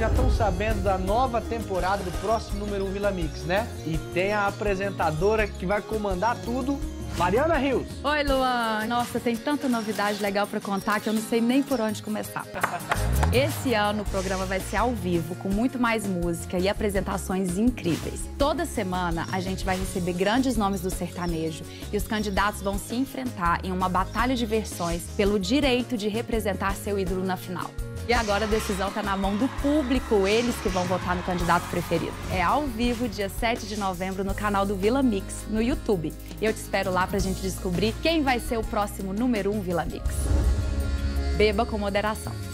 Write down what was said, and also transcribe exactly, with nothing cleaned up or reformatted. já estão sabendo da nova temporada do Próximo Número um VillaMix, né? E tem a apresentadora que vai comandar tudo, Mariana Rios. Oi, Luan. Nossa, tem tanta novidade legal para contar que eu não sei nem por onde começar. Esse ano o programa vai ser ao vivo, com muito mais música e apresentações incríveis. Toda semana a gente vai receber grandes nomes do sertanejo e os candidatos vão se enfrentar em uma batalha de versões pelo direito de representar seu ídolo na final. E agora a decisão está na mão do público, eles que vão votar no candidato preferido. É ao vivo, dia sete de novembro, no canal do VillaMix, no YouTube. Eu te espero lá pra gente descobrir quem vai ser o próximo número um VillaMix. Beba com moderação.